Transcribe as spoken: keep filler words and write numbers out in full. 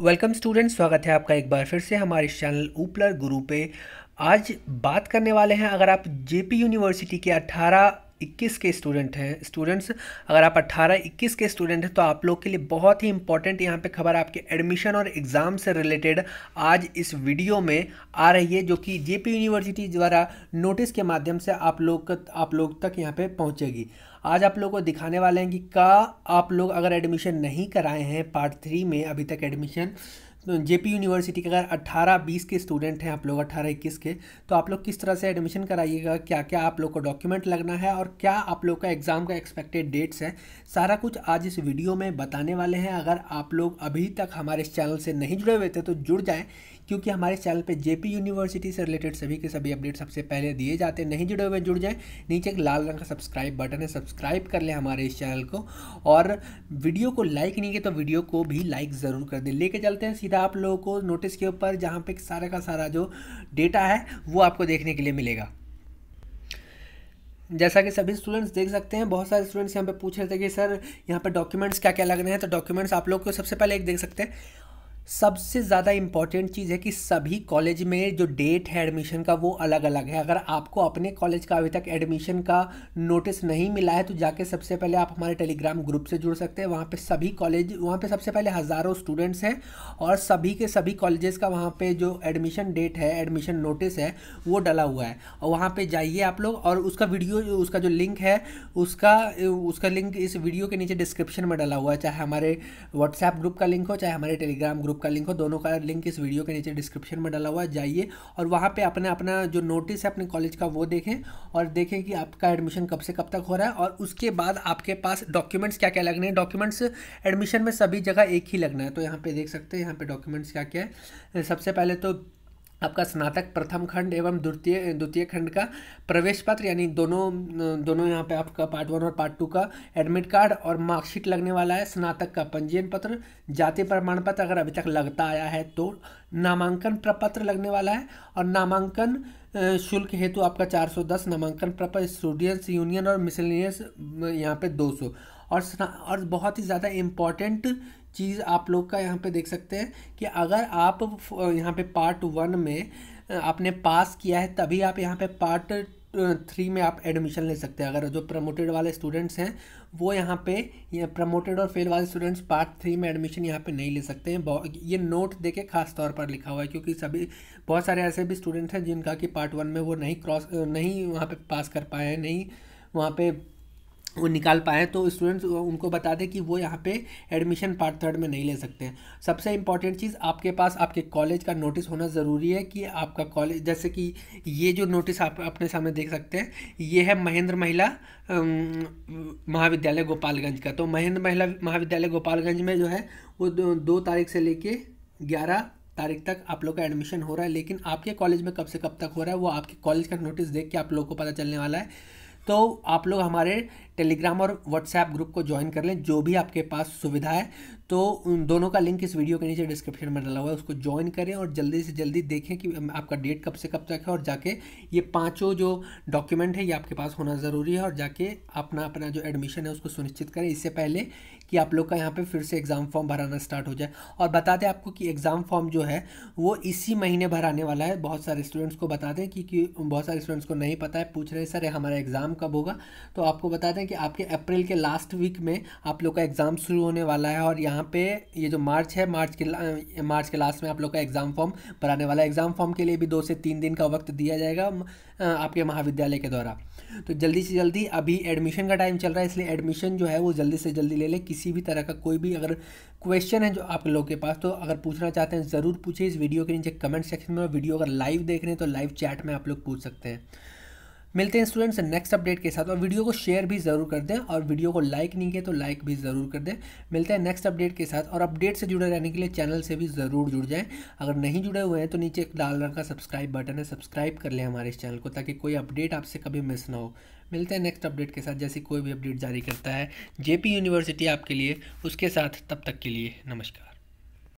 Welcome students, स्वागत है आपका एक बार फिर से हमारे चैनल ऊपलर गुरु पे। आज बात करने वाले हैं, अगर आप जेपी यूनिवर्सिटी के अठारह इक्कीस के स्टूडेंट हैं स्टूडेंट्स अगर आप अठारह इक्कीस के स्टूडेंट हैं तो आप लोग के लिए बहुत ही इंपॉर्टेंट यहाँ पे खबर आपके एडमिशन और एग्ज़ाम से रिलेटेड आज इस वीडियो में आ रही है, जो कि जेपी यूनिवर्सिटी द्वारा नोटिस के माध्यम से आप लोग आप लोग तक यहाँ पे पहुँचेगी। आज आप लोगों को दिखाने वाले हैं कि का आप लोग अगर एडमिशन नहीं कराए हैं पार्ट थ्री में अभी तक एडमिशन जेपी यूनिवर्सिटी के, अगर अठारह बीस के स्टूडेंट हैं आप लोग अठारह इक्कीस के, तो आप लोग किस तरह से एडमिशन कराइएगा, क्या क्या आप लोग को डॉक्यूमेंट लगना है और क्या आप लोग का एग्ज़ाम का एक्सपेक्टेड डेट्स है, सारा कुछ आज इस वीडियो में बताने वाले हैं। अगर आप लोग अभी तक हमारे चैनल से नहीं जुड़े हुए थे तो जुड़ जाएँ, क्योंकि हमारे चैनल पे जेपी यूनिवर्सिटी से रिलेटेड सभी के सभी अपडेट सबसे पहले दिए जाते हैं। नहीं जुड़े हुए जुड़ जाएं, नीचे एक लाल रंग का सब्सक्राइब बटन है, सब्सक्राइब कर लें हमारे इस चैनल को। और वीडियो को लाइक नहीं किया तो वीडियो को भी लाइक ज़रूर कर दें। लेके चलते हैं सीधा आप लोगों को नोटिस के ऊपर, जहाँ पर सारा का सारा जो डेटा है वो आपको देखने के लिए मिलेगा। जैसा कि सभी स्टूडेंट्स देख सकते हैं, बहुत सारे स्टूडेंट्स यहाँ पर पूछ रहे थे कि सर यहाँ पर डॉक्यूमेंट्स क्या क्या लग रहे हैं। तो डॉक्यूमेंट्स आप लोग को सबसे पहले एक देख सकते हैं, सबसे ज़्यादा इम्पॉर्टेंट चीज़ है कि सभी कॉलेज में जो डेट है एडमिशन का वो अलग अलग है। अगर आपको अपने कॉलेज का अभी तक एडमिशन का नोटिस नहीं मिला है तो जाके सबसे पहले आप हमारे टेलीग्राम ग्रुप से जुड़ सकते हैं। वहाँ पे सभी कॉलेज वहाँ पे सबसे पहले हज़ारों स्टूडेंट्स हैं और सभी के सभी कॉलेजेस का वहाँ पे जो एडमिशन डेट है, एडमिशन नोटिस है वो डला हुआ है, और वहाँ पर जाइए आप लोग। और उसका वीडियो उसका जो लिंक है उसका उसका लिंक इस वीडियो के नीचे डिस्क्रिप्शन में डला हुआ है, चाहे हमारे व्हाट्सएप ग्रुप का लिंक हो चाहे हमारे टेलीग्राम ग्रुप का लिंक हो, दोनों का लिंक इस वीडियो के नीचे डिस्क्रिप्शन में डाला हुआ है। जाइए और वहाँ पे अपना अपना जो नोटिस है अपने कॉलेज का वो देखें और देखें कि आपका एडमिशन कब से कब तक हो रहा है, और उसके बाद आपके पास डॉक्यूमेंट्स क्या क्या लगने हैं। डॉक्यूमेंट्स एडमिशन में सभी जगह एक ही लगना है, तो यहाँ पे देख सकते हैं यहाँ पे डॉक्यूमेंट्स क्या क्या है। सबसे पहले तो आपका स्नातक प्रथम खंड एवं द्वितीय द्वितीय खंड का प्रवेश पत्र, यानी दोनों दोनों यहाँ पे आपका पार्ट वन और पार्ट टू का एडमिट कार्ड और मार्कशीट लगने वाला है। स्नातक का पंजीयन पत्र, जाति प्रमाण पत्र अगर अभी तक लगता आया है तो, नामांकन प्रपत्र लगने वाला है, और नामांकन शुल्क हेतु आपका चार सौ दस, नामांकन प्रपत्र स्टूडेंट्स यूनियन और मिसलेनियस यहाँ पे दो सौ। और और बहुत ही ज़्यादा इम्पॉर्टेंट चीज़ आप लोग का यहाँ पे देख सकते हैं कि अगर आप यहाँ पे पार्ट वन में आपने पास किया है तभी आप यहाँ पे पार्ट थ्री में आप एडमिशन ले सकते हैं। अगर जो प्रमोटेड वाले स्टूडेंट्स हैं वो यहाँ पे ये प्रमोटेड और फेल वाले स्टूडेंट्स पार्ट थ्री में एडमिशन यहाँ पे नहीं ले सकते हैं। ये नोट देके खास तौर पर लिखा हुआ है, क्योंकि सभी बहुत सारे ऐसे भी स्टूडेंट हैं जिनका कि पार्ट वन में वो नहीं क्रॉस नहीं वहाँ पर पास कर पाए हैं, नहीं वहाँ पर वो निकाल पाए, तो स्टूडेंट्स उनको बता दें कि वो यहाँ पे एडमिशन पार्ट थर्ड में नहीं ले सकते हैं। सबसे इम्पॉर्टेंट चीज़ आपके पास आपके कॉलेज का नोटिस होना ज़रूरी है कि आपका कॉलेज, जैसे कि ये जो नोटिस आप अपने सामने देख सकते हैं ये है महेंद्र महिला महाविद्यालय गोपालगंज का। तो महेंद्र महिला महाविद्यालय गोपालगंज में जो है वो दो, दो तारीख से लेके ग्यारह तारीख तक आप लोग का एडमिशन हो रहा है, लेकिन आपके कॉलेज में कब से कब तक हो रहा है वो आपके कॉलेज का नोटिस देख के आप लोग को पता चलने वाला है। तो आप लोग हमारे टेलीग्राम और व्हाट्सएप ग्रुप को ज्वाइन कर लें, जो भी आपके पास सुविधा है। तो उन दोनों का लिंक इस वीडियो के नीचे डिस्क्रिप्शन में डाला हुआ है, उसको ज्वाइन करें और जल्दी से जल्दी देखें कि आपका डेट कब से कब तक है, और जाके ये पांचों जो डॉक्यूमेंट है ये आपके पास होना ज़रूरी है, और जाके अपना अपना जो एडमिशन है उसको सुनिश्चित करें, इससे पहले कि आप लोग का यहाँ पर फिर से एग्ज़ाम फॉर्म भराना स्टार्ट हो जाए। और बता दें आपको कि एग्ज़ाम फॉर्म जो है वो इसी महीने भराने वाला है। बहुत सारे स्टूडेंट्स को बता दें कि बहुत सारे स्टूडेंट्स को नहीं पता है, पूछ रहे हैं सर हमारा एग्ज़ाम कब होगा, तो आपको बता दें कि आपके अप्रैल के लास्ट वीक में आप लोग का एग्ज़ाम शुरू होने वाला है, और यहाँ पे ये जो मार्च है मार्च के मार्च के लास्ट में आप लोग का एग्ज़ाम फॉर्म भराने वाला है। एग्ज़ाम फॉर्म के लिए भी दो से तीन दिन का वक्त दिया जाएगा आपके महाविद्यालय के द्वारा, तो जल्दी से जल्दी, अभी एडमिशन का टाइम चल रहा है इसलिए एडमिशन जो है वो जल्दी से जल्दी ले लें। किसी भी तरह का कोई भी अगर क्वेश्चन है जो आप लोग के पास, तो अगर पूछना चाहते हैं ज़रूर पूछिए इस वीडियो के नीचे कमेंट सेक्शन में। वीडियो अगर लाइव देख रहे हैं तो लाइव चैट में आप लोग पूछ सकते हैं। मिलते हैं स्टूडेंट्स नेक्स्ट अपडेट के साथ, और वीडियो को शेयर भी ज़रूर कर दें, और वीडियो को लाइक नहीं किया तो लाइक भी ज़रूर कर दें। मिलते हैं नेक्स्ट अपडेट के साथ, और अपडेट से जुड़े रहने के लिए चैनल से भी ज़रूर जुड़ जाएं। अगर नहीं जुड़े हुए हैं तो नीचे एक लाल रंग का सब्सक्राइब बटन है, सब्सक्राइब कर लें हमारे इस चैनल को, ताकि कोई अपडेट आपसे कभी मिस ना हो। मिलते हैं नेक्स्ट अपडेट के साथ, जैसे कोई भी अपडेट जारी करता है जेपी यूनिवर्सिटी आपके लिए, उसके साथ। तब तक के लिए नमस्कार।